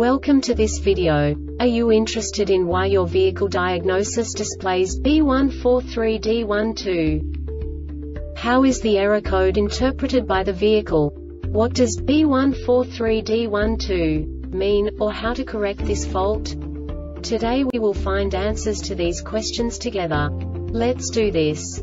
Welcome to this video. Are you interested in why your vehicle diagnosis displays B143D12? How is the error code interpreted by the vehicle? What does B143D12 mean, or how to correct this fault? Today we will find answers to these questions together. Let's do this.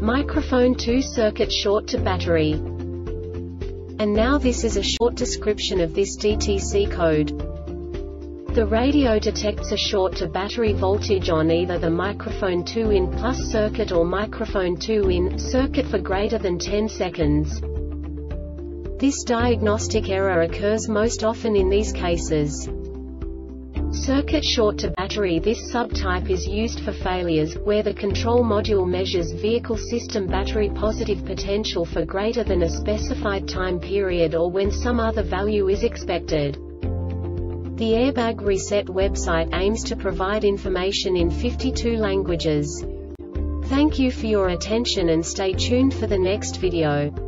Microphone 2 circuit short to battery. And now this is a short description of this DTC code. The radio detects a short to battery voltage on either the microphone 2 in plus circuit or microphone 2 in circuit for greater than 10 seconds. This diagnostic error occurs most often in these cases. Circuit short to battery. This subtype is used for failures, where the control module measures vehicle system battery positive potential for greater than a specified time period or when some other value is expected. The Airbag Reset website aims to provide information in 52 languages. Thank you for your attention and stay tuned for the next video.